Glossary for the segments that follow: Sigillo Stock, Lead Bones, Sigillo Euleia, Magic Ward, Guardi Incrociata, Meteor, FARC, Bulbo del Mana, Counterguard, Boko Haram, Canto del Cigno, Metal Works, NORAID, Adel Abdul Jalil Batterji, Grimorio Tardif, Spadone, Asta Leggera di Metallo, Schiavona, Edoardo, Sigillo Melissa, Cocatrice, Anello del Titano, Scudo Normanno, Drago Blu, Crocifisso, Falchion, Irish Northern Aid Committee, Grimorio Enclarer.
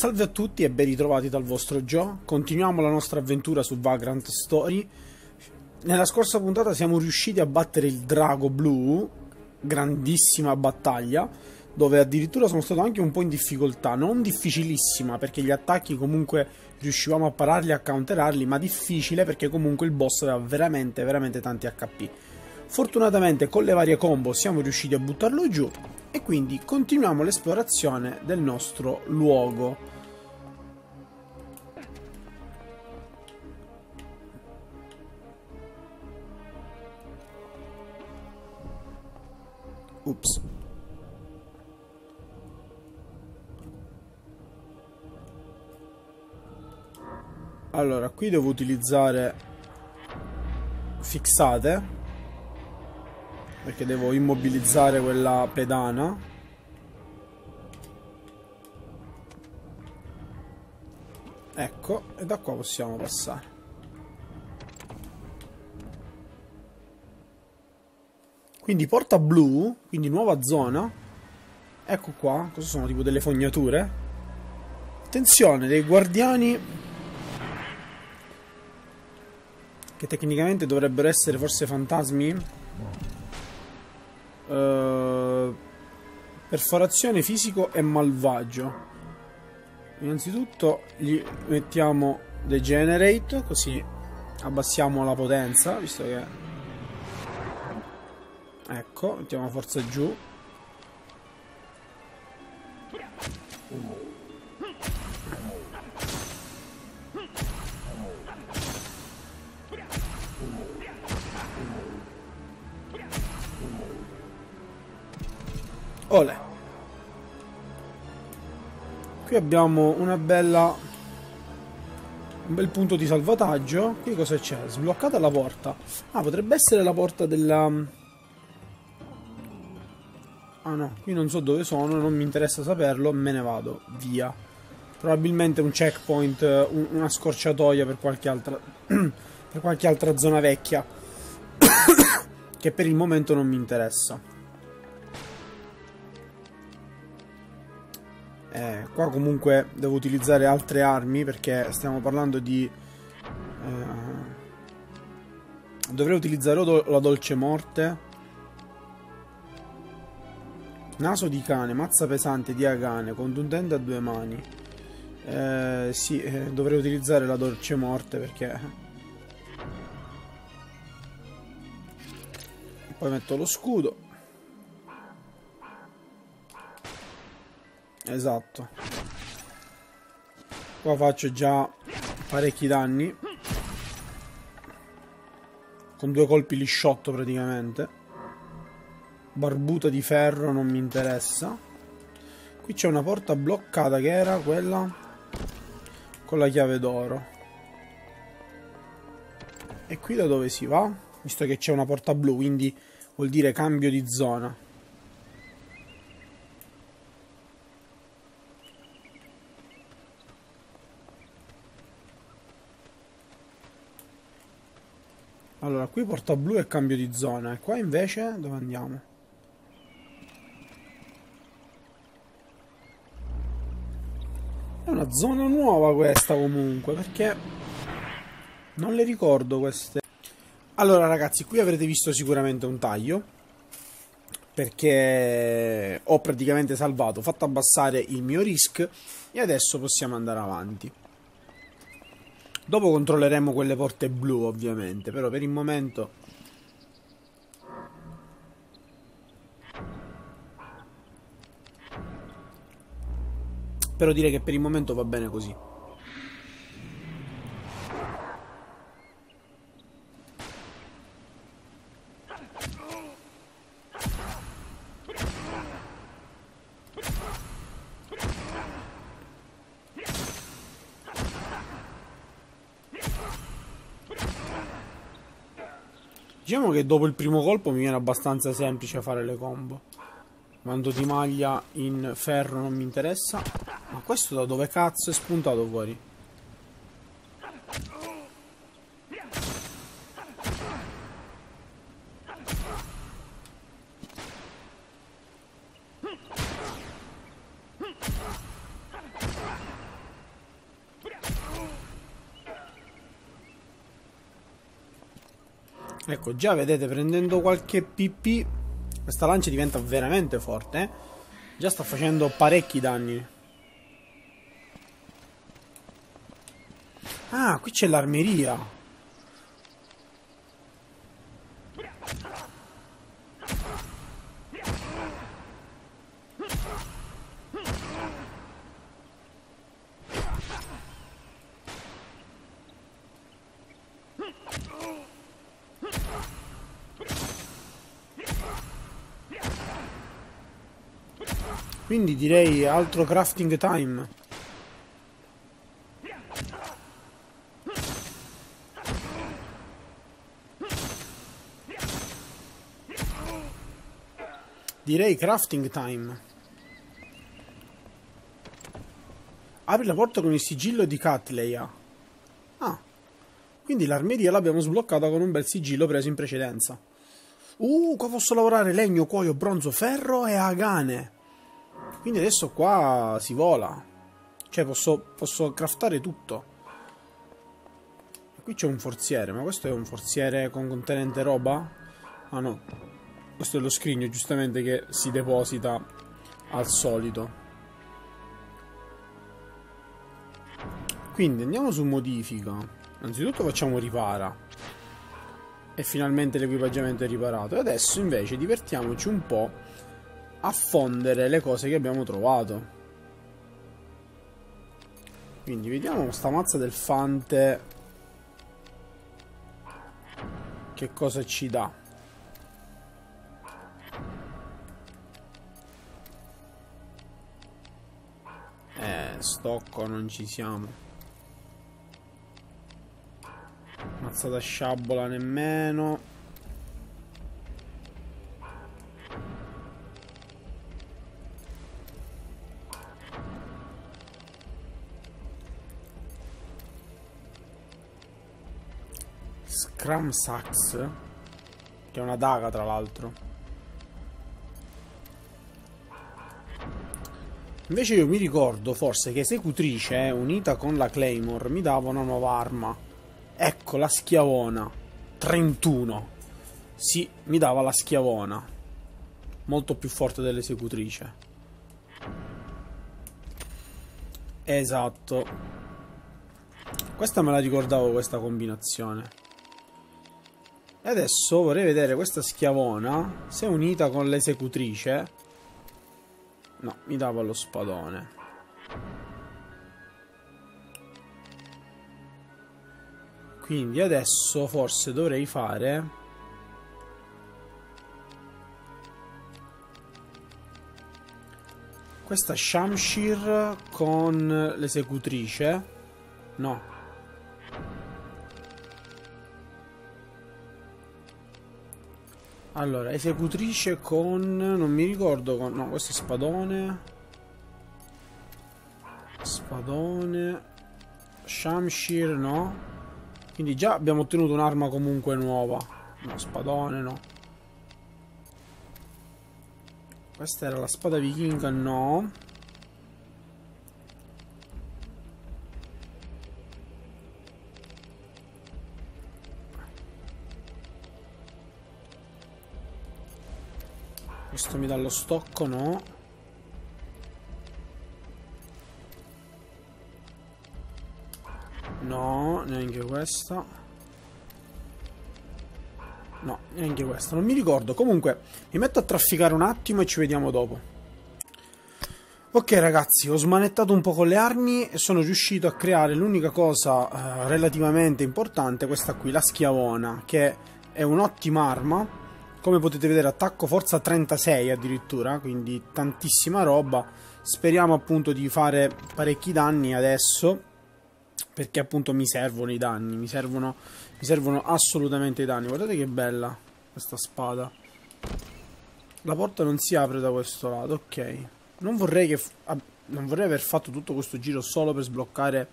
Salve a tutti e ben ritrovati dal vostro Joe. Continuiamo la nostra avventura su Vagrant Story. Nella scorsa puntata siamo riusciti a battere il Drago Blu, grandissima battaglia, dove addirittura sono stato anche un po' in difficoltà, non difficilissima perché gli attacchi comunque riuscivamo a pararli, a counterarli, ma difficile perché comunque il boss aveva veramente tanti HP. Fortunatamente con le varie combo siamo riusciti a buttarlo giù e quindi continuiamo l'esplorazione del nostro luogo. Ups. Allora, qui devo utilizzare fixate, perché devo immobilizzare quella pedana. Ecco, e da qua possiamo passare. Quindi porta blu, quindi nuova zona. Ecco qua, cosa sono? Tipo delle fognature. Attenzione, dei guardiani che tecnicamente dovrebbero essere forse fantasmi. Perforazione, fisico e malvagio. Innanzitutto gli mettiamo Degenerate, così abbassiamo la potenza, visto che... Ecco, mettiamo la forza giù. Olè. Qui abbiamo una bella, un bel punto di salvataggio. Qui cosa c'è? Sbloccata la porta. Ah, potrebbe essere la porta della... Ah no, qui non so dove sono, non mi interessa saperlo, me ne vado via. Probabilmente un checkpoint, una scorciatoia per qualche altra per qualche altra zona vecchia che per il momento non mi interessa. Qua comunque devo utilizzare altre armi perché stiamo parlando di... dovrei utilizzare la Dolce Morte, Naso di Cane, mazza pesante di Hagane, contundente a due mani. Sì, dovrei utilizzare la Dolce Morte perché... Poi metto lo scudo. Esatto. Qua faccio già parecchi danni. Con due colpi lisciotto praticamente. Barbuta di ferro non mi interessa. Qui c'è una porta bloccata che era quella con la chiave d'oro. E qui da dove si va? Visto che c'è una porta blu, quindi vuol dire cambio di zona. Allora, qui porta blu e cambio di zona. E qua invece dove andiamo? È una zona nuova questa comunque, perché non le ricordo queste. Allora ragazzi, qui avrete visto sicuramente un taglio, perché ho praticamente salvato, fatto abbassare il mio risk e adesso possiamo andare avanti. Dopo controlleremo quelle porte blu ovviamente, però per il momento va bene così. Diciamo che dopo il primo colpo mi viene abbastanza semplice fare le combo. Mando di maglia in ferro non mi interessa. Ma questo da dove cazzo è spuntato fuori? Ecco, già vedete, prendendo qualche PP, questa lancia diventa veramente forte, eh? Già sta facendo parecchi danni. Ah, qui c'è l'armeria. Quindi direi altro crafting time. Direi crafting time. Apri la porta con il sigillo di Catleya. Ah, quindi l'armeria l'abbiamo sbloccata con un bel sigillo preso in precedenza. Qua posso lavorare legno, cuoio, bronzo, ferro e agane. Quindi adesso qua si vola. Cioè posso craftare tutto. E qui c'è un forziere. Ma questo è un forziere con contenente roba? Ah no, questo è lo scrigno, giustamente, che si deposita al solito. Quindi andiamo su modifica. Innanzitutto facciamo ripara. E finalmente l'equipaggiamento è riparato. E adesso invece divertiamoci un po' a fondere le cose che abbiamo trovato. Quindi vediamo sta mazza del fante che cosa ci dà. Stocco non ci siamo. Mazza da sciabola nemmeno. Scrum Sax, che è una daga tra l'altro. Invece io mi ricordo forse che esecutrice, unita con la Claymore, mi dava una nuova arma. Ecco, la Schiavona 31. Sì, mi dava la Schiavona, molto più forte dell'esecutrice. Esatto. Questa me la ricordavo, questa combinazione. E adesso vorrei vedere questa Schiavona, se unita con l'esecutrice. No, mi dava lo spadone. Quindi adesso forse dovrei fare questa Shamshir con l'esecutrice. No, allora, esecutrice con... non mi ricordo con... no, questo è spadone. Spadone. Shamshir no. Quindi già abbiamo ottenuto un'arma comunque nuova. No, spadone no. Questa era la spada vichinga, no. Questo mi dà lo stocco, no? No, neanche questa. No, neanche questa, non mi ricordo. Comunque, mi metto a trafficare un attimo e ci vediamo dopo. Ok ragazzi, ho smanettato un po' con le armi e sono riuscito a creare l'unica cosa relativamente importante, questa qui, la Schiavona, che è un'ottima arma. Come potete vedere, attacco forza 36 addirittura, quindi tantissima roba. Speriamo appunto di fare parecchi danni adesso, perché appunto mi servono i danni, mi servono assolutamente i danni. Guardate che bella questa spada. La porta non si apre da questo lato, ok. Non vorrei aver fatto tutto questo giro solo per sbloccare,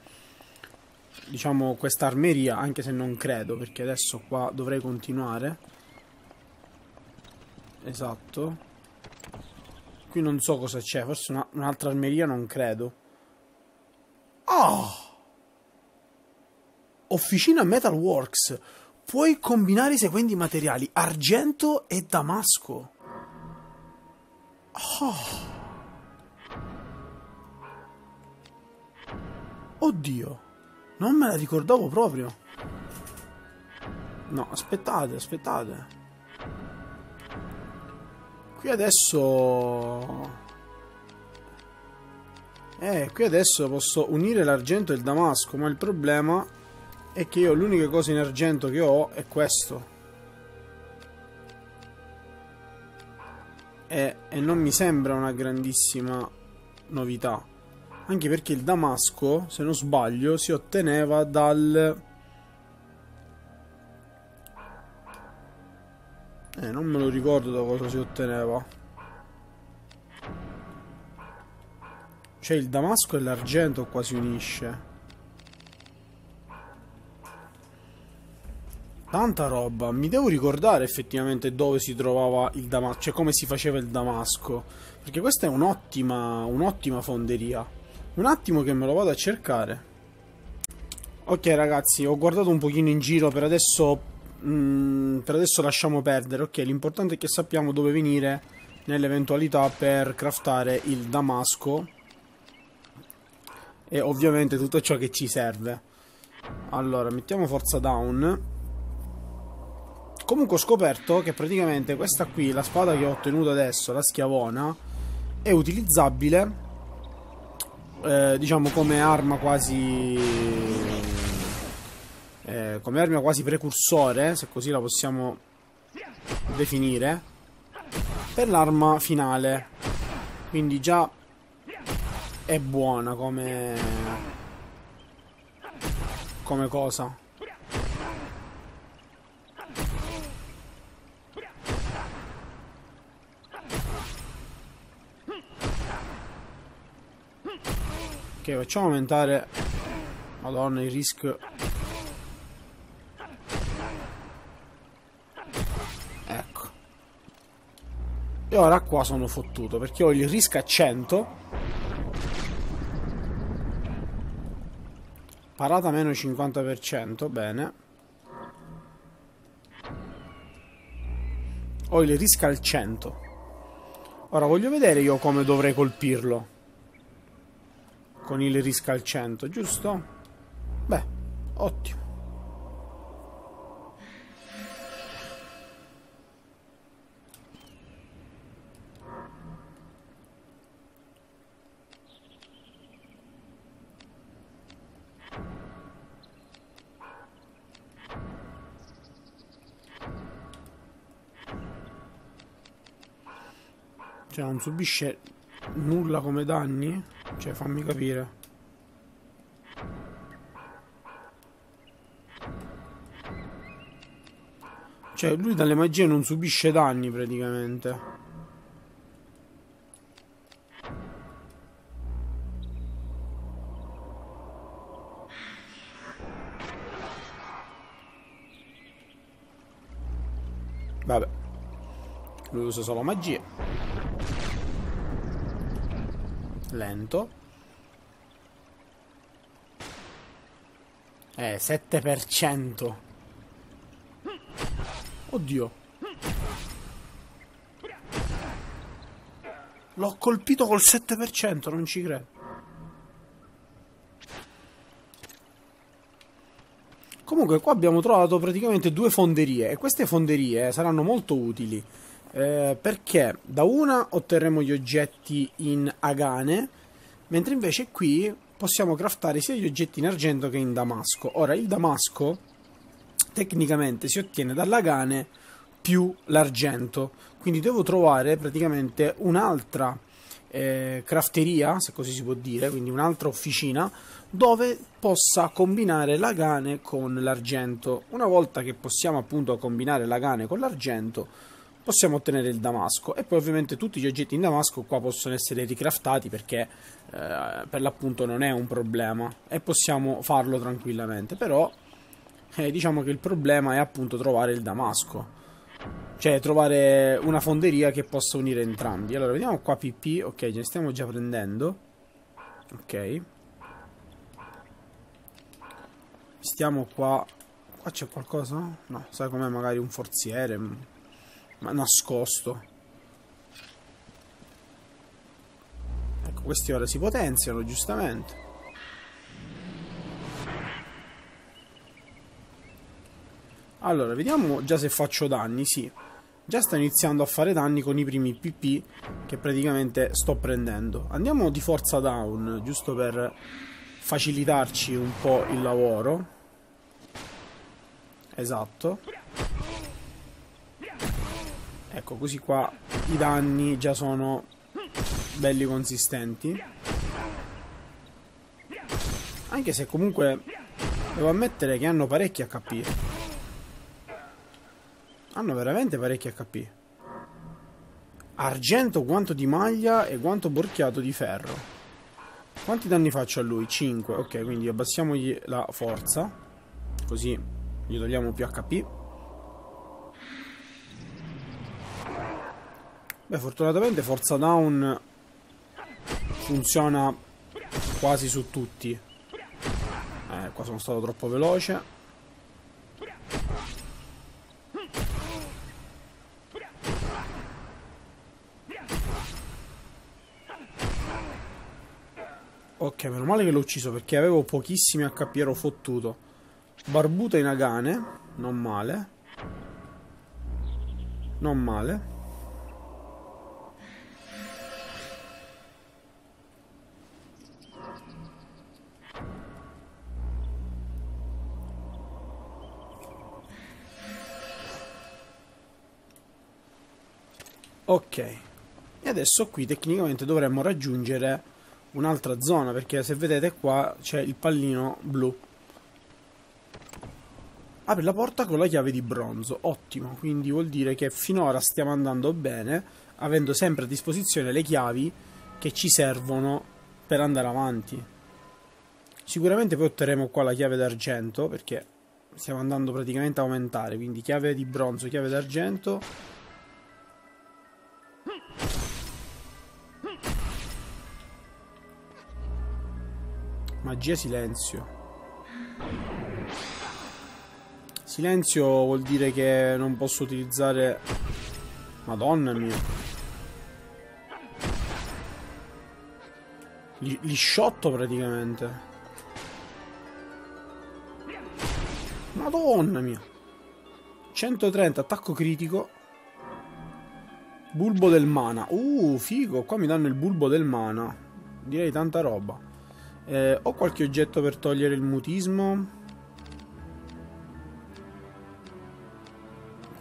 diciamo, questa armeria, anche se non credo, perché adesso qua dovrei continuare. Esatto. Qui non so cosa c'è. Forse un'altra armeria, non credo. Ah! Officina Metal Works. Puoi combinare i seguenti materiali: argento e damasco. Oh. Oddio, non me la ricordavo proprio. No, aspettate, aspettate. Qui adesso... qui adesso posso unire l'argento e il damasco, ma il problema è che io l'unica cosa in argento che ho è questo. E non mi sembra una grandissima novità. Anche perché il damasco, se non sbaglio, si otteneva dal... non me lo ricordo da cosa si otteneva. Cioè il damasco e l'argento qua si unisce. Tanta roba, mi devo ricordare effettivamente dove si trovava il damasco, cioè come si faceva il damasco. Perché questa è un'ottima fonderia. Un attimo che me lo vado a cercare. Ok ragazzi, ho guardato un pochino in giro, per adesso lasciamo perdere. Ok, l'importante è che sappiamo dove venire nell'eventualità per craftare il damasco e ovviamente tutto ciò che ci serve. Allora, mettiamo forza down. Comunque ho scoperto che praticamente questa qui, la spada che ho ottenuto adesso, la Schiavona, è utilizzabile diciamo come arma quasi precursore, se così la possiamo definire, per l'arma finale. Quindi già è buona come cosa. Ok, facciamo aumentare. Madonna, il risk. Ecco. E ora qua sono fottuto, perché ho il risk a 100. Parata meno 50%, bene. Ho il risk al 100. Ora voglio vedere io come dovrei colpirlo con il risk al 100, giusto? Beh, ottimo. Cioè non subisce nulla come danni? Cioè, fammi capire. Cioè, lui dalle magie non subisce danni, praticamente. Vabbè. Lui usa solo magie. Lento. 7%. Oddio. L'ho colpito col 7%, non ci credo. Comunque qua abbiamo trovato praticamente due fonderie. E queste fonderie saranno molto utili. Perché da una otterremo gli oggetti in Hagane, mentre invece qui possiamo craftare sia gli oggetti in argento che in damasco. Ora il damasco tecnicamente si ottiene dall'Hagane più l'argento, quindi devo trovare praticamente un'altra crafteria, se così si può dire, quindi un'altra officina dove possa combinare l'Hagane con l'argento. Una volta che possiamo appunto combinare l'Hagane con l'argento, possiamo ottenere il damasco e poi ovviamente tutti gli oggetti in damasco qua possono essere ricraftati, perché per l'appunto non è un problema e possiamo farlo tranquillamente. Però diciamo che il problema è appunto trovare il damasco, cioè trovare una fonderia che possa unire entrambi. Allora vediamo qua PP, ok, ce ne stiamo già prendendo, ok, stiamo qua Qua c'è qualcosa? No, sai com'è, magari un forziere, ma nascosto. Ecco, questi ora si potenziano, giustamente. Allora, vediamo già se faccio danni, sì. Già sta iniziando a fare danni con i primi PP che praticamente sto prendendo. Andiamo di forza down, giusto per facilitarci un po' il lavoro. Esatto. Ecco, così qua i danni già sono belli consistenti. Anche se comunque devo ammettere che hanno parecchi HP. Hanno veramente parecchi HP. Argento, guanto di maglia e guanto borchiato di ferro. Quanti danni faccio a lui? 5. Ok, quindi abbassiamogli la forza, così gli togliamo più HP. Beh, fortunatamente forza down funziona quasi su tutti. Qua sono stato troppo veloce. Ok, meno male che l'ho ucciso, perché avevo pochissimi HP, ero fottuto. Barbuta in Hagane, non male. Non male. Ok. E adesso qui tecnicamente dovremmo raggiungere un'altra zona, perché se vedete qua c'è il pallino blu. Apri la porta con la chiave di bronzo. Ottimo, quindi vuol dire che finora stiamo andando bene, avendo sempre a disposizione le chiavi che ci servono per andare avanti. Sicuramente poi otterremo qua la chiave d'argento, perché stiamo andando praticamente a aumentare, quindi chiave di bronzo, chiave d'argento. Magia silenzio. Silenzio vuol dire che non posso utilizzare... Madonna mia. Li sciotto praticamente. Madonna mia. 130, attacco critico. Bulbo del Mana. Figo, qua mi danno il Bulbo del Mana. Direi tanta roba. Ho qualche oggetto per togliere il mutismo.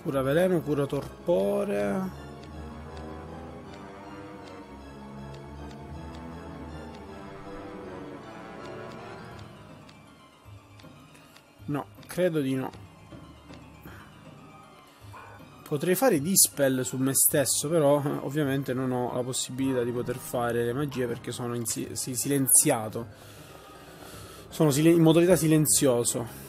Cura veleno, cura torpore. No, credo di no. Potrei fare dispel su me stesso, però ovviamente non ho la possibilità di poter fare le magie perché sono silenziato. Sono in modalità silenzioso.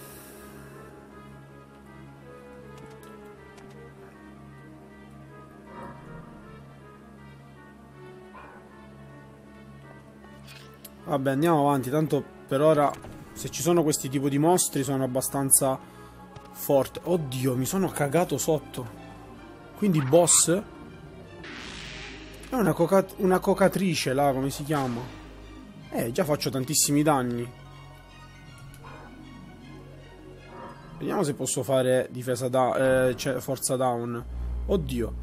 Vabbè, andiamo avanti, tanto per ora se ci sono questi tipi di mostri sono abbastanza forte. Oddio, mi sono cagato sotto. Quindi boss è una cocatrice là, come si chiama? Già faccio tantissimi danni. Vediamo se posso fare difesa da... cioè forza down. Oddio.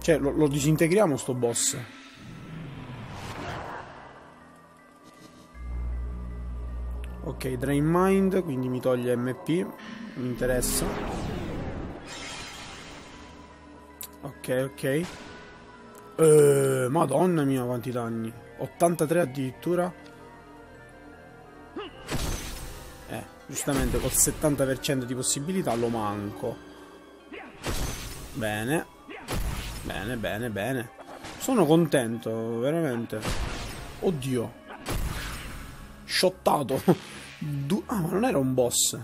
Cioè lo disintegriamo sto boss. Ok, Drain Mind, quindi mi toglie MP. Mi interessa. Ok. Madonna mia, quanti danni. 83 addirittura. Giustamente col 70% di possibilità lo manco. Bene. Bene, bene, bene. Sono contento, veramente. Oddio. Shottato. Ah, ma non era un boss.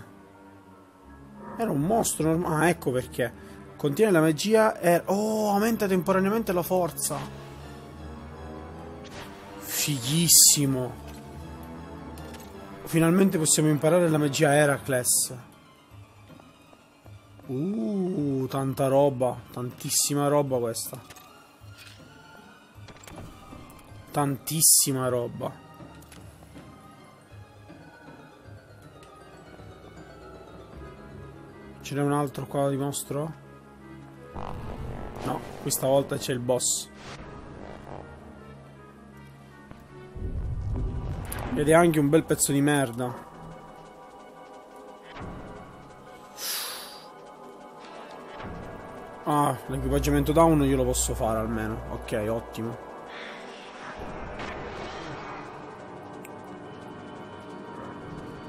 Era un mostro normale. Ah, ecco perché. Contiene la magia e... Oh, aumenta temporaneamente la forza. Fighissimo. Finalmente possiamo imparare la magia Heracles. Tanta roba, tantissima roba questa. Tantissima roba. Ce n'è un altro qua di mostro? No, questa volta c'è il boss. Ed è anche un bel pezzo di merda. Ah, l'equipaggiamento down io lo posso fare almeno. Ok, ottimo.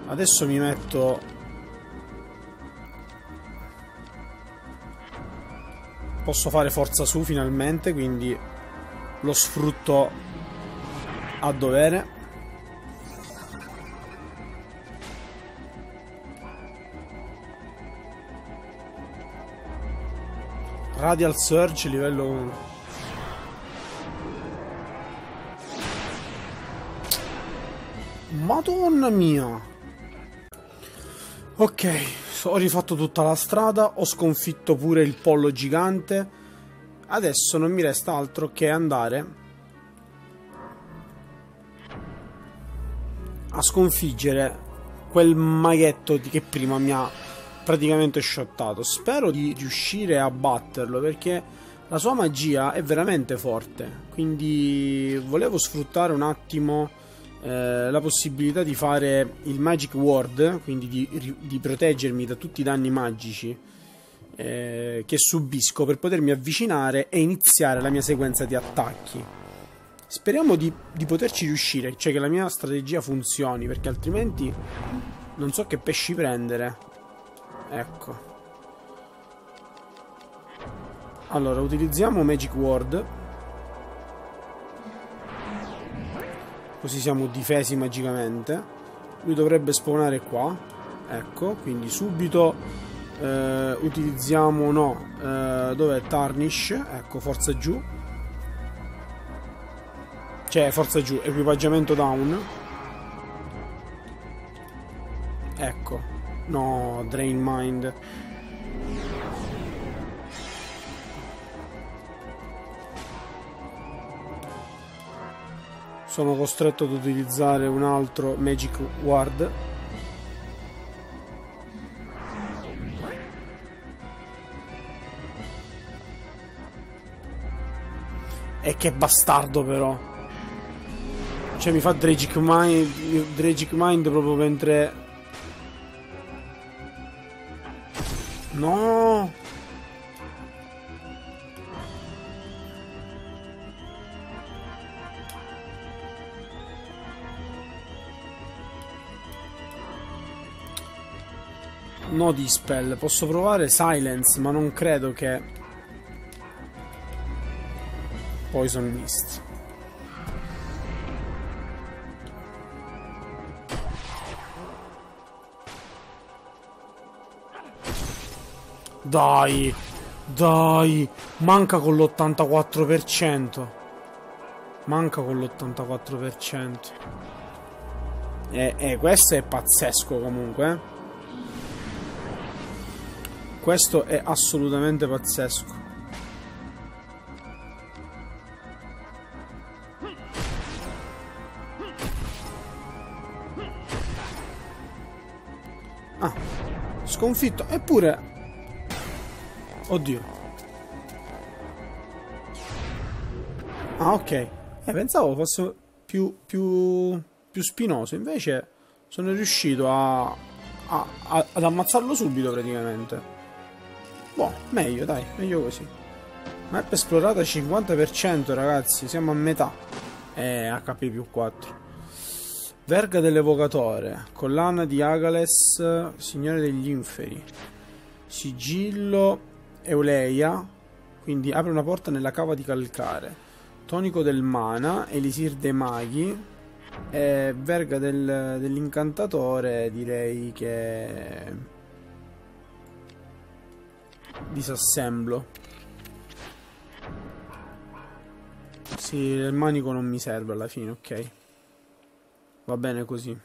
Adesso mi metto... Posso fare forza su finalmente, quindi lo sfrutto a dovere. Radial Surge livello 1. Madonna mia. Ok, ho rifatto tutta la strada, ho sconfitto pure il pollo gigante. Adesso non mi resta altro che andare a sconfiggere quel maghetto che prima mi ha praticamente shottato. Spero di riuscire a batterlo, perché la sua magia è veramente forte. Quindi volevo sfruttare un attimo la possibilità di fare il Magic Ward, quindi di proteggermi da tutti i danni magici che subisco, per potermi avvicinare e iniziare la mia sequenza di attacchi. Speriamo di poterci riuscire, cioè che la mia strategia funzioni, perché altrimenti non so che pesci prendere. Ecco. Allora, utilizziamo Magic Ward. Così siamo difesi magicamente. Lui dovrebbe spawnare qua. Ecco, quindi subito utilizziamo... No, dov'è? Tarnish. Ecco, forza giù. Cioè, forza giù, equipaggiamento down. Ecco. No, Drain Mind. Sono costretto ad utilizzare un altro Magic Ward. E che bastardo però. Cioè mi fa Dragic Mind proprio mentre... No! No dispel, posso provare silence, ma non credo che... Poison Mist. Dai, dai, manca con l'84%. Manca con l'84%. Questo è pazzesco comunque. Questo è assolutamente pazzesco. Ah, sconfitto, eppure... Oddio. Ah, ok. Pensavo fosse più spinoso. Invece sono riuscito ad ammazzarlo subito praticamente. Boh, meglio dai, meglio così. Map esplorata 50%, ragazzi. Siamo a metà. HP più 4. Verga dell'Evocatore. Collana di Agales. Signore degli Inferi. Sigillo Euleia, quindi apre una porta nella cava di calcare. Tonico del Mana, Elisir dei Maghi e Verga dell'Incantatore. Direi che disassemblo. Sì, il manico non mi serve alla fine, ok. Va bene così.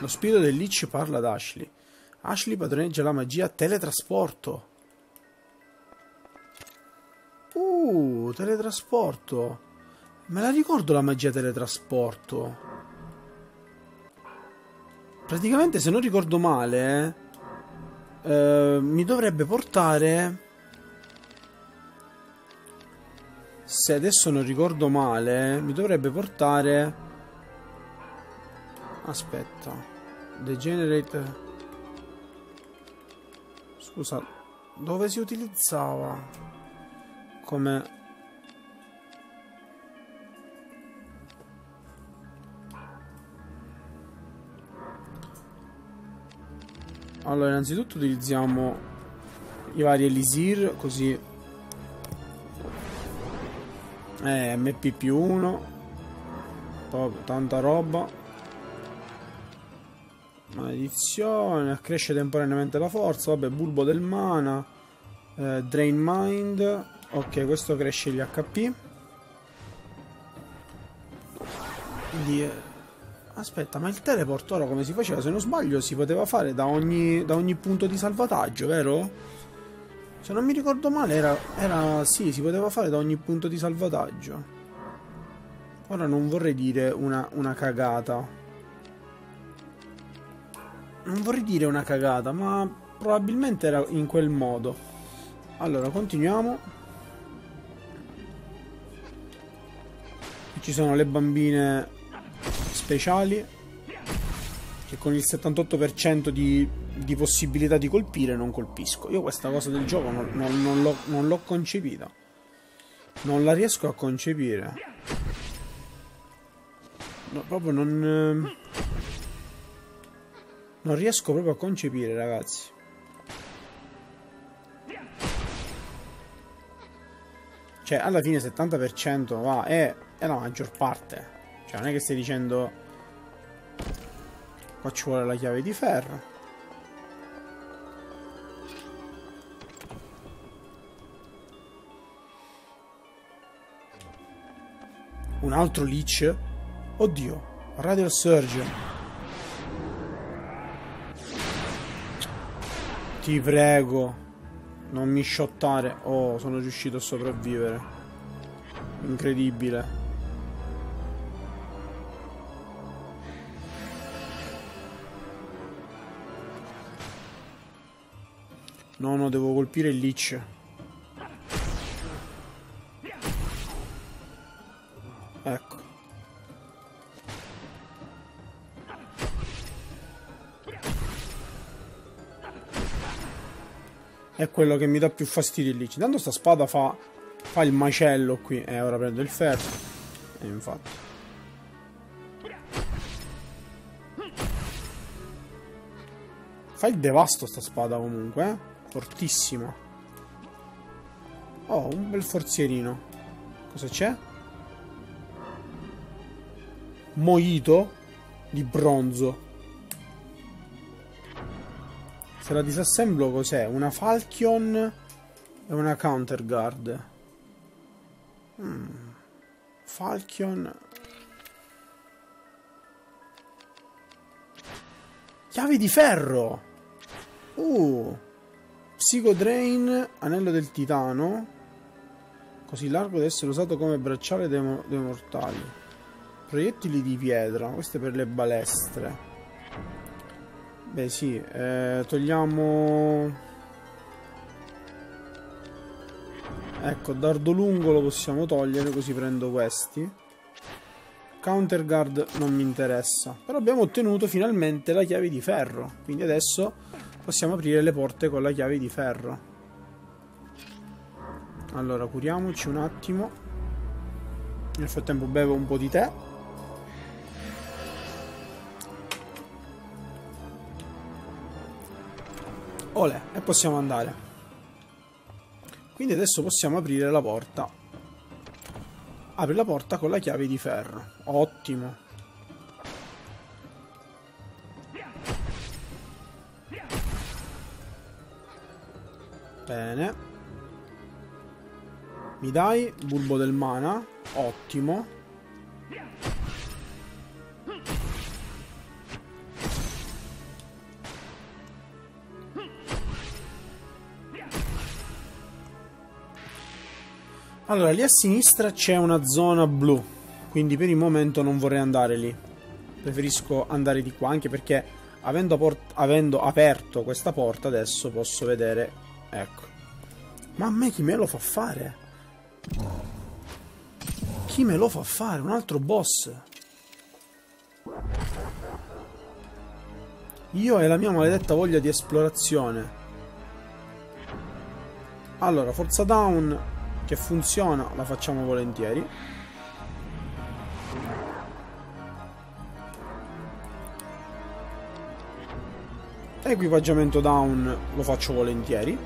Lo spirito del Lich parla ad Ashley. Ashley padroneggia la magia teletrasporto. Teletrasporto. Me la ricordo la magia teletrasporto. Praticamente, se non ricordo male, mi dovrebbe portare... Se adesso non ricordo male, mi dovrebbe portare... Aspetta. Degenerate. Scusa, dove si utilizzava? Come... Allora, innanzitutto utilizziamo i vari Elisir, così... MP più 1. Tanta roba. Maledizione. Accresce temporaneamente la forza. Vabbè, Bulbo del Mana. Drain Mind. Ok, questo cresce gli HP. Quindi... Aspetta, ma il teleport ora come si faceva? Se non sbaglio si poteva fare da ogni punto di salvataggio, vero? Se non mi ricordo male era... Sì, si poteva fare da ogni punto di salvataggio. Ora non vorrei dire una cagata. Non vorrei dire una cagata, ma probabilmente era in quel modo. Allora, continuiamo. Ci sono le bambine... speciali che con il 78% di possibilità di colpire non colpisco. Io questa cosa del gioco non l'ho concepita, non la riesco a concepire, no, proprio non riesco proprio a concepire, ragazzi. Cioè, alla fine 70% va, è la maggior parte. Cioè, non è che stai dicendo... Qua ci vuole la chiave di ferro. Un altro leech. Oddio. Radial Surge. Ti prego. Non mi shottare. Oh, sono riuscito a sopravvivere. Incredibile. No, devo colpire il leech. Ecco. È quello che mi dà più fastidio, il leech. Intanto sta spada fa il macello qui. Ora prendo il ferro. E infatti... Fa il devasto sta spada comunque, eh? Fortissimo. Oh, un bel forzierino. Cosa c'è? Mojito di bronzo. Se la disassemblo cos'è? Una Falchion e una Counterguard. Falchion. Chiave di ferro. Psico Drain, Anello del Titano, così largo da essere usato come bracciale dei mortali. Proiettili di pietra, questo è per le balestre. Beh sì, togliamo... Ecco, dardo lungo lo possiamo togliere, così prendo questi. Counterguard non mi interessa. Però abbiamo ottenuto finalmente la chiave di ferro, quindi adesso... possiamo aprire le porte con la chiave di ferro. Allora, curiamoci un attimo. Nel frattempo bevo un po' di tè. Olè, e possiamo andare. Quindi adesso possiamo aprire la porta. Apri la porta con la chiave di ferro. Ottimo. Bene. Mi dai Bulbo del Mana. Ottimo. Allora, lì a sinistra c'è una zona blu, quindi per il momento non vorrei andare lì. Preferisco andare di qua, anche perché avendo aperto questa porta adesso posso vedere... Ecco. Ma a me chi me lo fa fare? Chi me lo fa fare? Un altro boss. Io e la mia maledetta voglia di esplorazione. Allora, forza down che funziona, la facciamo volentieri. Equipaggiamento down lo faccio volentieri.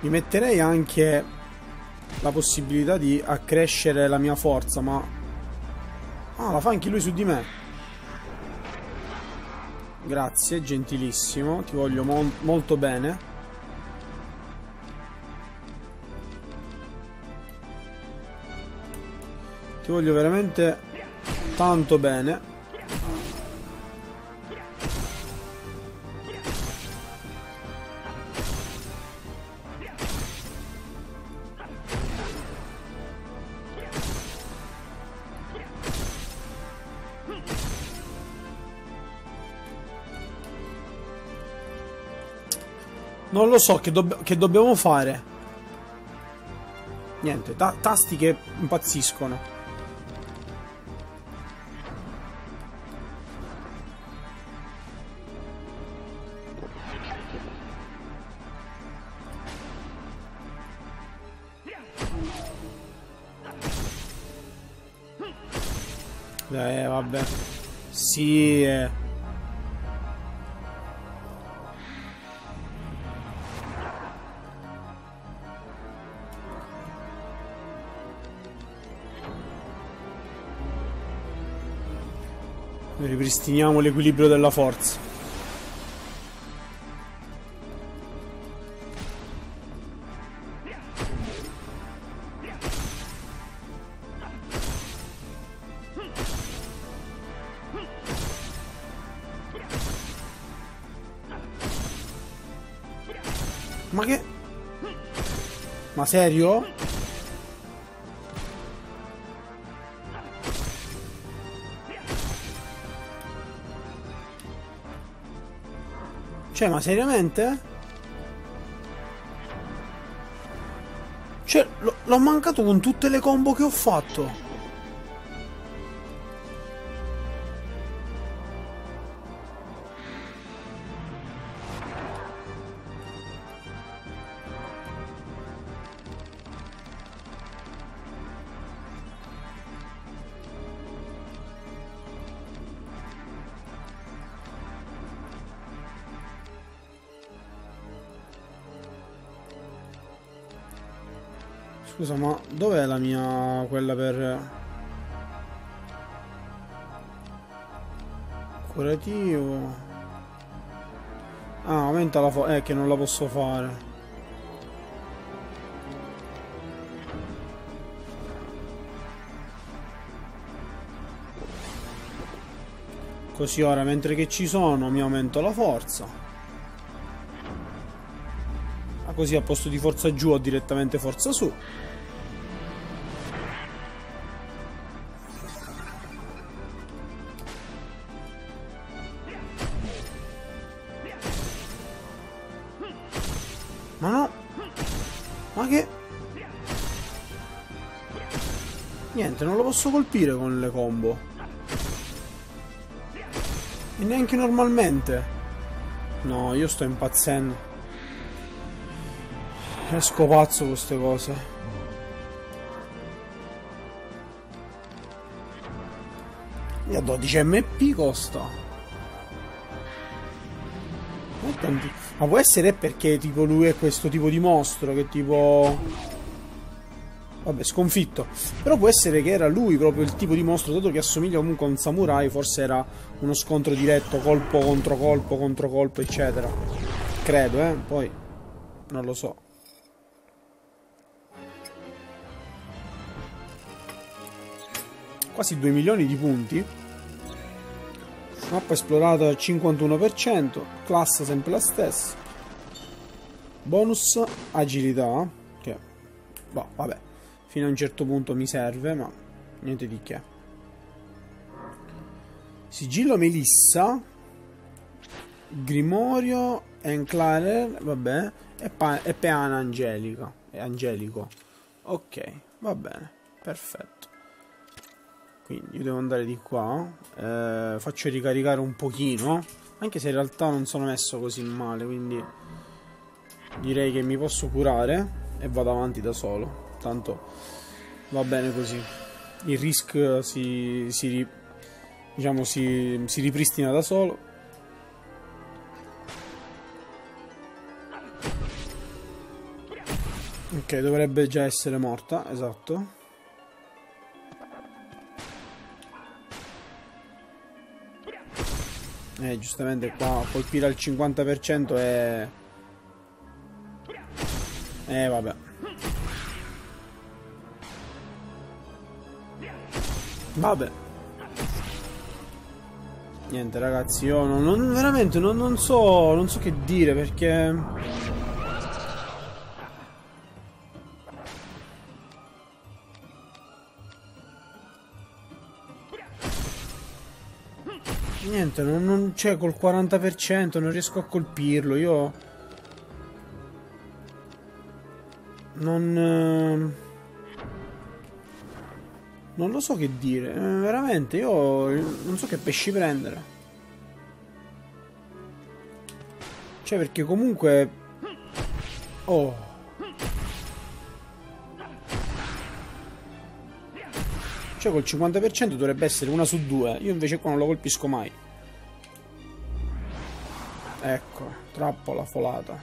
Mi metterei anche la possibilità di accrescere la mia forza, ma... Ah, la fa anche lui su di me. Grazie, gentilissimo. Ti voglio molto bene. Ti voglio veramente tanto bene. Non lo so, che dobbiamo fare? Niente, tasti che impazziscono. Vabbè. Sì... Ripristiniamo l'equilibrio della forza. Ma che... Ma serio? Cioè, ma seriamente? Cioè, l'ho mancato con tutte le combo che ho fatto. Scusa, ma dov'è la mia... quella per... curativo? Ah, aumenta la forza... che non la posso fare. Così ora, mentre che ci sono, mi aumento la forza. Ah, così a posto di forza giù ho direttamente forza su. Non lo posso colpire con le combo. E neanche normalmente. No, io sto impazzendo. Esco pazzo con queste cose. E a 12 MP costa. Ma può essere perché tipo lui è questo tipo di mostro che tipo... Vabbè, sconfitto. Però può essere che era lui proprio il tipo di mostro, dato che assomiglia comunque a un samurai, forse era uno scontro diretto, colpo contro colpo, eccetera. Credo, poi non lo so. Quasi 2 milioni di punti. Mappa esplorata al 51%, classe sempre la stessa. Bonus agilità, che boh, vabbè, fino a un certo punto mi serve, ma niente di che. Sigillo Melissa, Grimorio, Enclarer, vabbè, e Peana Angelica, e Angelico. Ok, va bene, perfetto. Quindi io devo andare di qua, faccio ricaricare un pochino, anche se in realtà non sono messo così male, quindi direi che mi posso curare e vado avanti da solo, tanto va bene così. Il risk si ripristina da solo. Ok, dovrebbe già essere morta, esatto. Giustamente qua colpire al 50% è... vabbè. Vabbè. Niente ragazzi, io non so che dire, perché... Niente, cioè col 40% non riesco a colpirlo, io non lo so che dire, veramente io non so che pesci prendere. Cioè, perché comunque... Oh, cioè col 50% dovrebbe essere 1 su 2. Io invece qua non lo colpisco mai. Ecco, trappola folata.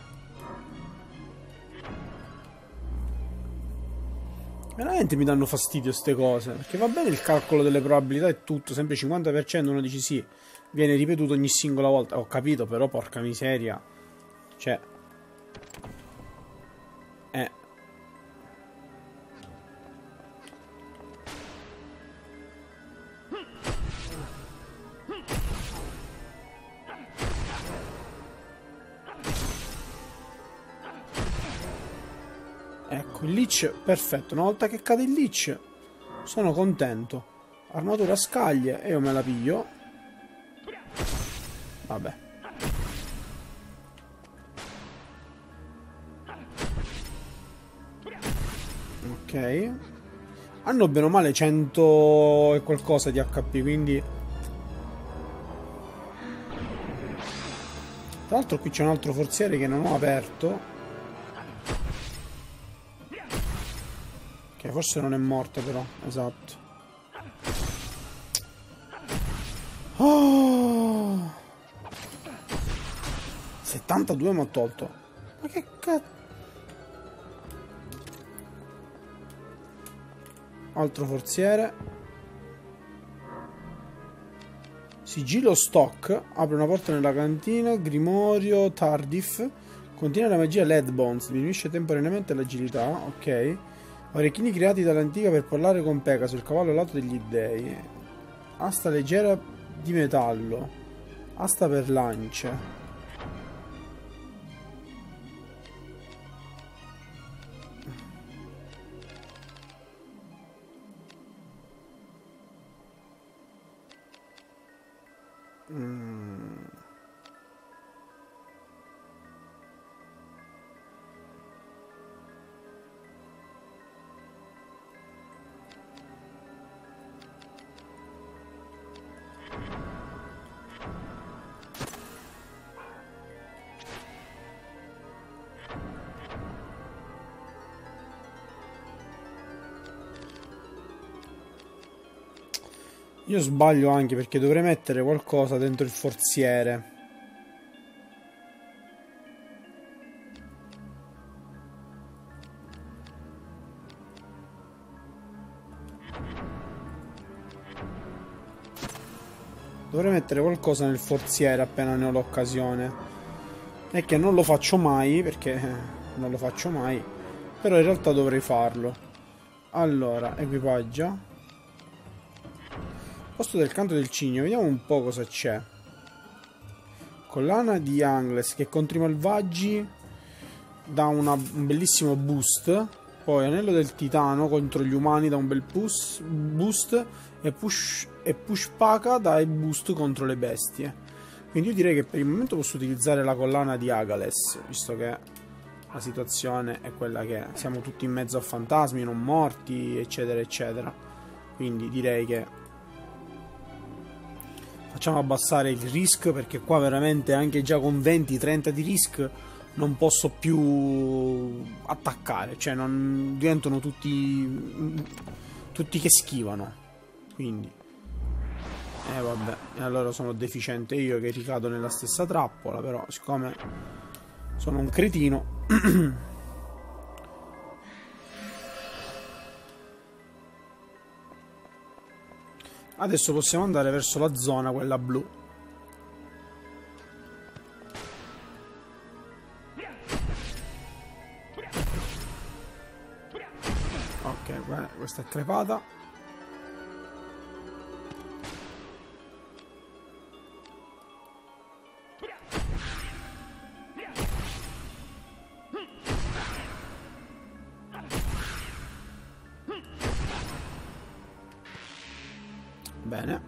Veramente mi danno fastidio queste cose, perché va bene il calcolo delle probabilità e tutto, sempre 50%, uno dice sì, viene ripetuto ogni singola volta. Ho capito, però porca miseria. Cioè il leech, perfetto, una volta che cade il leech sono contento. Armatura a scaglie e io me la piglio. Vabbè. Ok. Hanno bene o male 100 e qualcosa di HP, quindi... Tra l'altro qui c'è un altro forziere che non ho aperto. Forse non è morto però, esatto. Oh! 72 mi ho tolto. Ma che cazzo? Altro forziere. Sigillo stock. Apre una porta nella cantina. Grimorio Tardif. Contiene la magia Lead Bones. Diminuisce temporaneamente l'agilità. Ok. Orecchini creati dall'antica per parlare con Pegaso, il cavallo alato degli dei. Asta leggera di metallo. Asta per lance. Io sbaglio anche perché dovrei mettere qualcosa dentro il forziere. Dovrei mettere qualcosa nel forziere appena ne ho l'occasione. È che non lo faccio mai, perché non lo faccio mai. Però in realtà dovrei farlo. Allora, equipaggia. Posto del Canto del Cigno, vediamo un po' cosa c'è. Collana di Agales, che contro i malvagi dà un bellissimo boost. Poi Anello del Titano contro gli umani dà un bel boost. E push Paka dà il boost contro le bestie. Quindi io direi che per il momento posso utilizzare la collana di Agales, visto che la situazione è quella che è. Siamo tutti in mezzo a fantasmi, non morti, eccetera, eccetera. Quindi direi che facciamo abbassare il risk, perché qua veramente anche già con 20-30 di risk non posso più attaccare, cioè non diventano tutti che schivano. Quindi vabbè, allora sono deficiente io che ricado nella stessa trappola, però siccome sono un cretino adesso possiamo andare verso la zona quella blu. Ok, questa è crepata. Bene.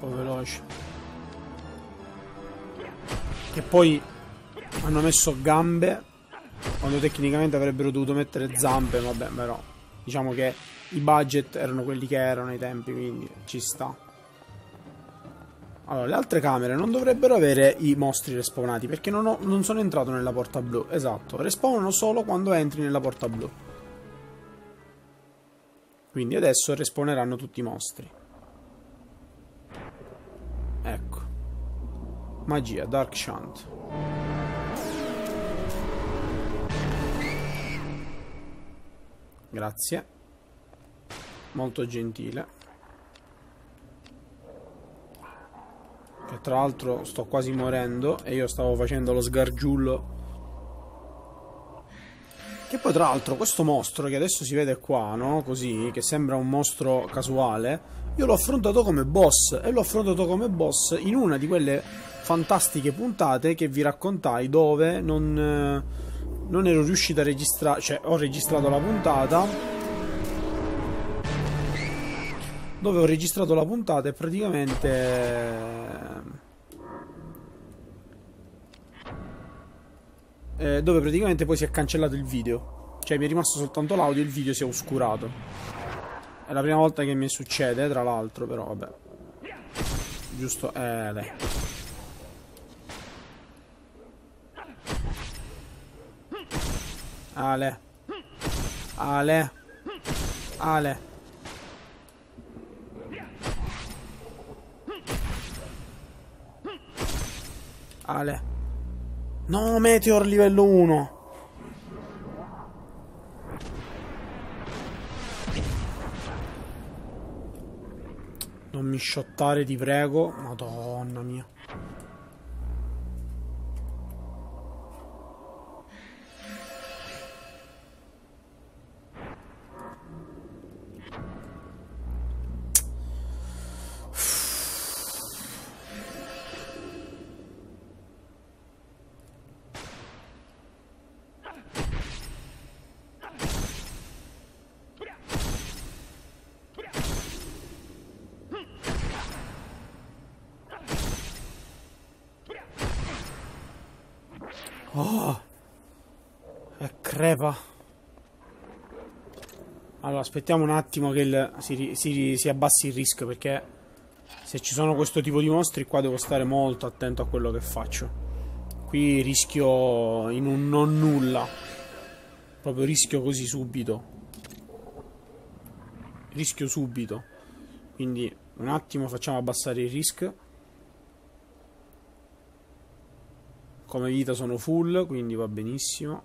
Troppo veloce. Che poi hanno messo gambe quando tecnicamente avrebbero dovuto mettere zampe. Vabbè, però diciamo che i budget erano quelli che erano ai tempi, quindi ci sta. Allora, le altre camere non dovrebbero avere i mostri respawnati, perché non sono entrato nella porta blu. Esatto, respawnano solo quando entri nella porta blu. Quindi adesso respawneranno tutti i mostri. Ecco. Magia, Dark Shunt. Grazie. Molto gentile. Che tra l'altro sto quasi morendo e io stavo facendo lo sgargiullo. Che poi tra l'altro questo mostro che adesso si vede qua, no? Così, che sembra un mostro casuale, io l'ho affrontato come boss. E l'ho affrontato come boss in una di quelle fantastiche puntate che vi raccontai, dove non ero riuscito a registrare. Cioè, ho registrato la puntata e praticamente poi si è cancellato il video. Cioè mi è rimasto soltanto l'audio e il video si è oscurato. È la prima volta che mi succede, tra l'altro, però vabbè. Giusto, dai. Ale. Ale. Ale. Ale. No, Meteor livello 1. Non mi sciottare, ti prego. Madonna mia. Oh, è crepa. Allora aspettiamo un attimo che si abbassi il rischio, perché se ci sono questo tipo di mostri qua devo stare molto attento a quello che faccio. Qui rischio in un non nulla. Proprio rischio così subito. Rischio subito. Quindi un attimo facciamo abbassare il rischio. Come vita sono full, quindi va benissimo.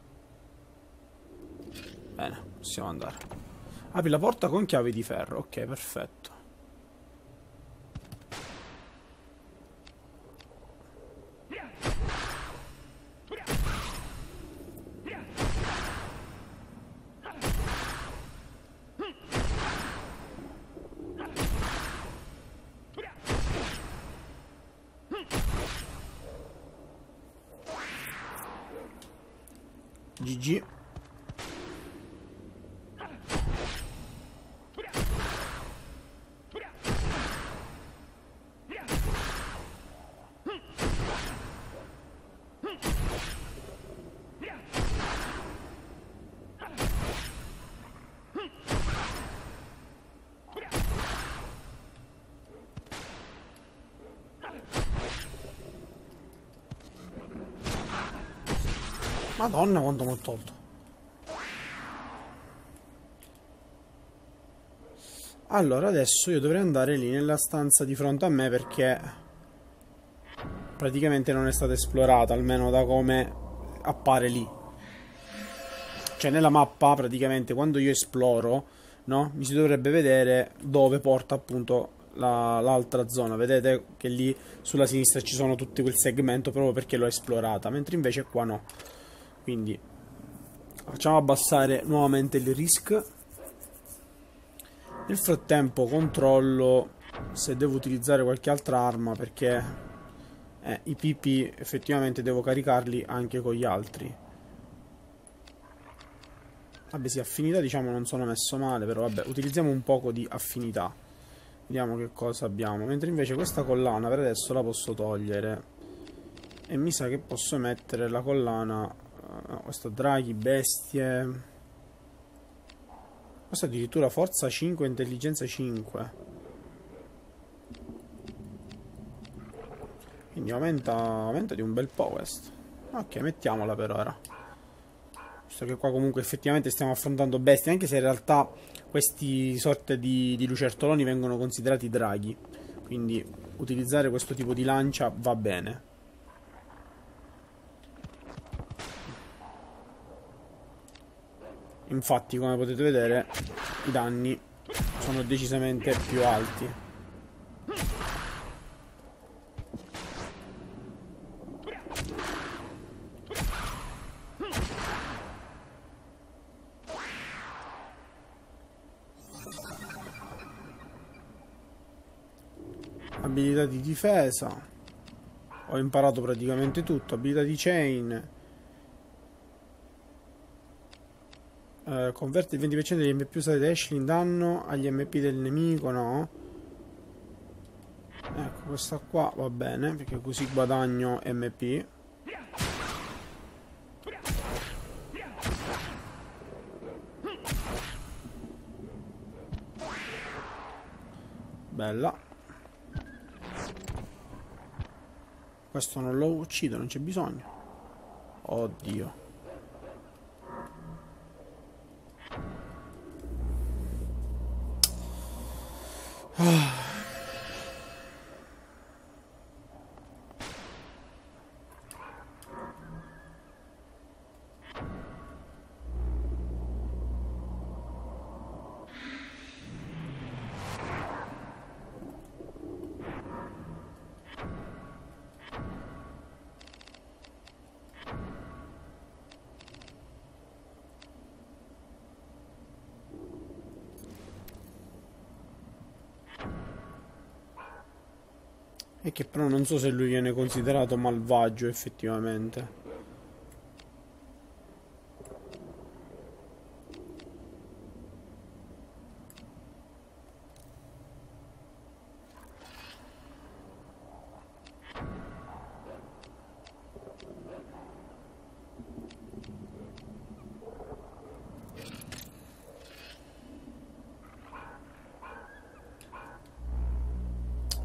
Bene, possiamo andare. Apri la porta con chiave di ferro. Ok, perfetto. GG. Madonna quanto mi ho tolto. Allora adesso io dovrei andare lì nella stanza di fronte a me, perché praticamente non è stata esplorata, almeno da come appare lì. Cioè nella mappa praticamente quando io esploro, no, mi si dovrebbe vedere dove porta appunto l'altra zona. Vedete che lì sulla sinistra ci sono tutto quel segmento proprio perché l'ho esplorata, mentre invece qua no. Quindi facciamo abbassare nuovamente il risk. Nel frattempo controllo se devo utilizzare qualche altra arma, perché i pipi effettivamente devo caricarli anche con gli altri. Vabbè sì, affinità diciamo non sono messo male, però vabbè, utilizziamo un poco di affinità. Vediamo che cosa abbiamo. Mentre invece questa collana per adesso la posso togliere. E mi sa che posso mettere la collana... Questo draghi, bestie. Questo addirittura forza 5, intelligenza 5. Quindi aumenta di un bel po' questo. Ok, mettiamola per ora. Visto che qua comunque effettivamente stiamo affrontando bestie, anche se in realtà questi sorte di lucertoloni vengono considerati draghi. Quindi utilizzare questo tipo di lancia va bene. Infatti, come potete vedere, i danni sono decisamente più alti. Abilità di difesa. Ho imparato praticamente tutto. Abilità di chain. Converte il 20% degli MP usati da Ashley in danno agli MP del nemico, no? Ecco, questa qua va bene, perché così guadagno MP. Bella. Questo non lo uccido, non c'è bisogno. Oddio. E che però non so se lui viene considerato malvagio effettivamente.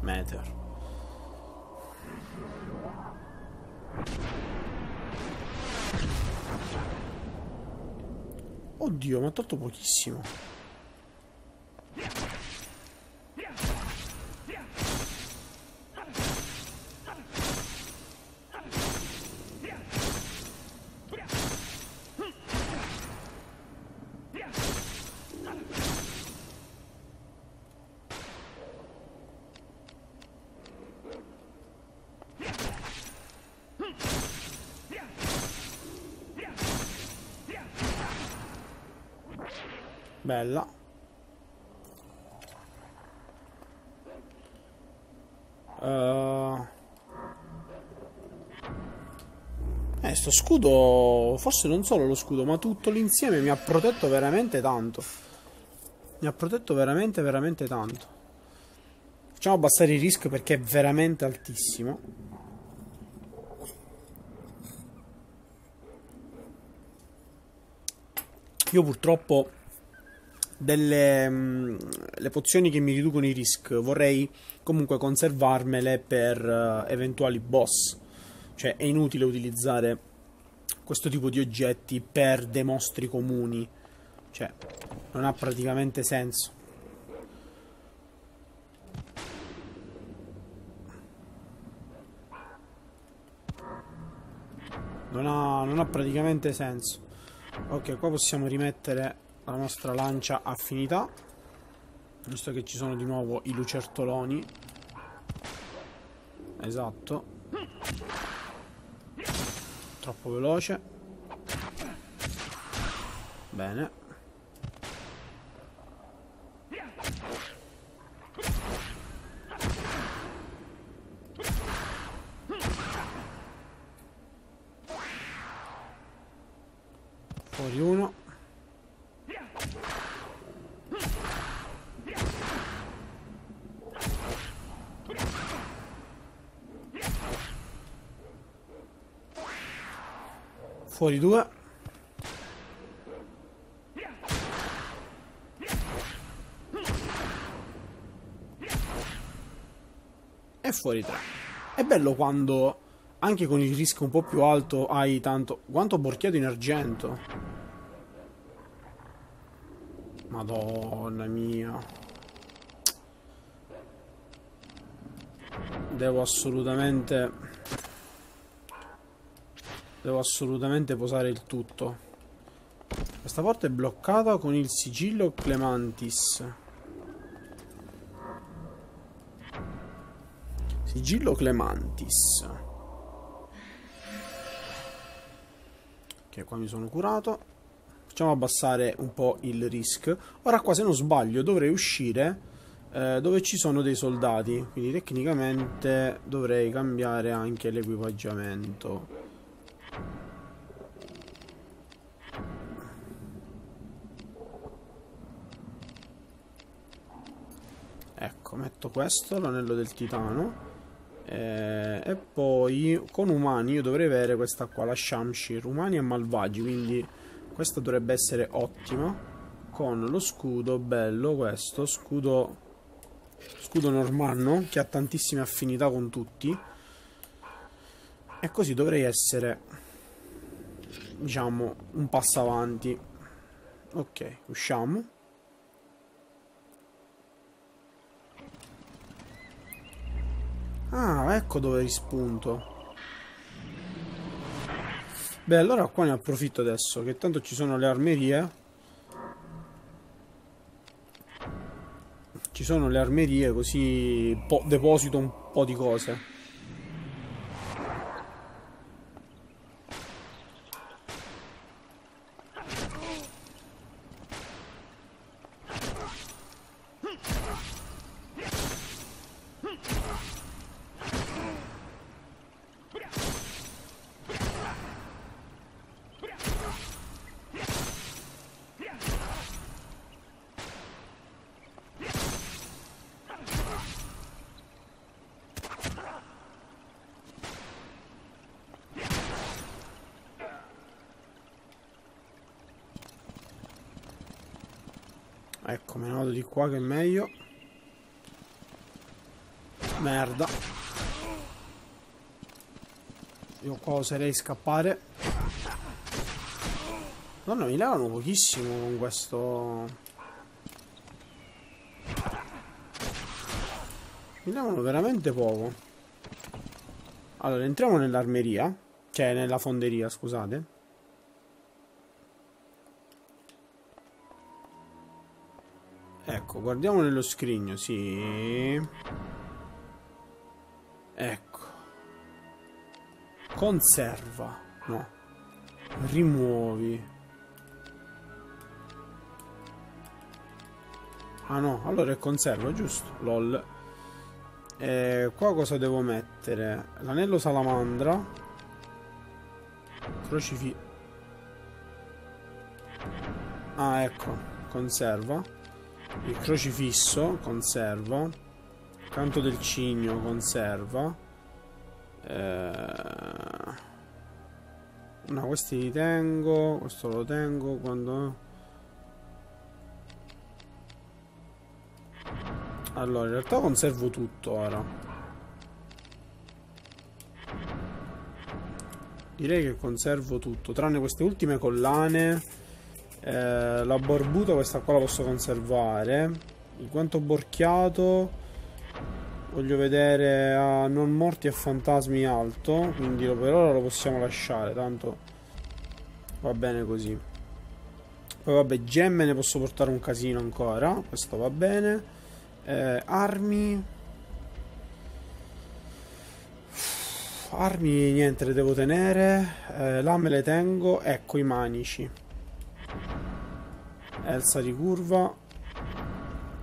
Meteor. Oddio, mi ha tolto pochissimo. Bella. Sto scudo, forse non solo lo scudo, ma tutto l'insieme mi ha protetto veramente tanto. Mi ha protetto veramente, veramente tanto. Facciamo abbassare il rischio perché è veramente altissimo. Io purtroppo le pozioni che mi riducono i risk vorrei comunque conservarmele per eventuali boss. Cioè è inutile utilizzare questo tipo di oggetti per dei mostri comuni. Cioè non ha praticamente senso. Non ha praticamente senso. Ok, qua possiamo rimettere la nostra lancia affinità, visto che ci sono di nuovo i lucertoloni. Esatto. Troppo veloce. Bene. Fuori uno. Fuori due. E fuori tre. È bello quando, anche con il rischio un po' più alto, hai tanto... Quanto ho borchiato in argento. Madonna mia. Devo assolutamente posare il tutto. Questa porta è bloccata con il sigillo Clemantis. Sigillo Clemantis. Ok, qua mi sono curato. Facciamo abbassare un po' il risk. Ora qua, se non sbaglio, dovrei uscire dove ci sono dei soldati. Quindi tecnicamente dovrei cambiare anche l'equipaggiamento. Ecco, metto questo, l'anello del titano, e poi con umani io dovrei avere questa qua, la Shamshir, umani e malvagi, quindi questa dovrebbe essere ottima. Con lo scudo, bello questo, scudo normanno, che ha tantissime affinità con tutti. E così dovrei essere, diciamo, un passo avanti. Ok, usciamo. Ah, ecco dove rispunto. Beh, allora qua ne approfitto adesso, che tanto ci sono le armerie. Ci sono le armerie, così deposito un po' di cose. Ecco, me ne vado di qua che è meglio. Merda. Io qua oserei scappare. Madonna, mi levano pochissimo con questo. Mi levano veramente poco. Allora, entriamo nell'armeria. Cioè, nella fonderia, scusate. Ecco, guardiamo nello scrigno, sì. Ecco. Conserva. No. Rimuovi. Ah no, allora è conserva, giusto. Lol. Qua cosa devo mettere? L'anello salamandra. Crocifisso. Ah, ecco. Conserva. Il crocifisso. Conserva. Canto del Cigno. Conserva. No, questi li tengo. Questo lo tengo quando... Allora, in realtà conservo tutto ora. Direi che conservo tutto, tranne queste ultime collane. La barbuta, questa qua la posso conservare. Il guanto borchiato, voglio vedere a non morti e fantasmi alto, quindi per ora lo possiamo lasciare, tanto va bene così. Poi vabbè, gemme ne posso portare un casino ancora, questo va bene. Armi. Armi niente, le devo tenere. Lame le tengo. Ecco i manici. Elsa di Curva.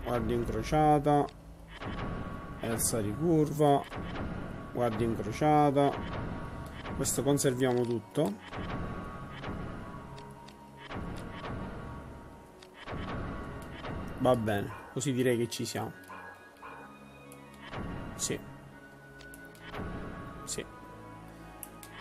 Guardi Incrociata. Elsa di Curva. Guardi Incrociata. Questo conserviamo tutto. Va bene. Così direi che ci siamo. Sì. Sì.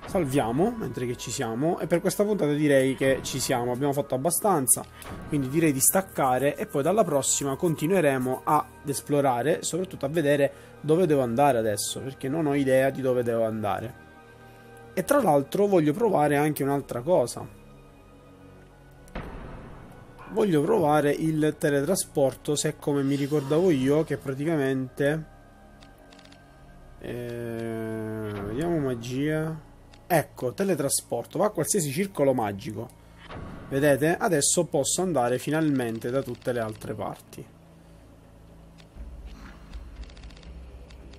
Salviamo, mentre che ci siamo. E per questa puntata direi che ci siamo. Abbiamo fatto abbastanza. Quindi direi di staccare. E poi dalla prossima continueremo ad esplorare. Soprattutto a vedere dove devo andare adesso. Perché non ho idea di dove devo andare. E tra l'altro voglio provare anche un'altra cosa. Voglio provare il teletrasporto, se come mi ricordavo io, che praticamente... vediamo magia... Ecco, teletrasporto, va a qualsiasi circolo magico. Vedete? Adesso posso andare finalmente da tutte le altre parti.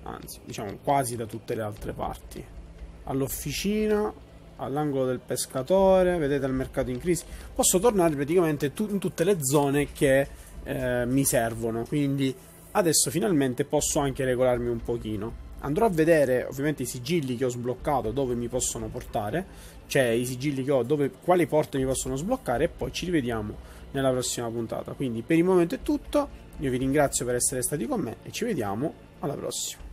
Anzi, diciamo quasi da tutte le altre parti. All'officina... all'angolo del pescatore, vedete, al mercato in crisi. Posso tornare praticamente in tutte le zone che mi servono. Quindi adesso finalmente posso anche regolarmi un pochino. Andrò a vedere ovviamente i sigilli che ho sbloccato, dove mi possono portare. Cioè i sigilli che ho, dove, quali porte mi possono sbloccare. E poi ci rivediamo nella prossima puntata. Quindi per il momento è tutto. Io vi ringrazio per essere stati con me e ci vediamo alla prossima.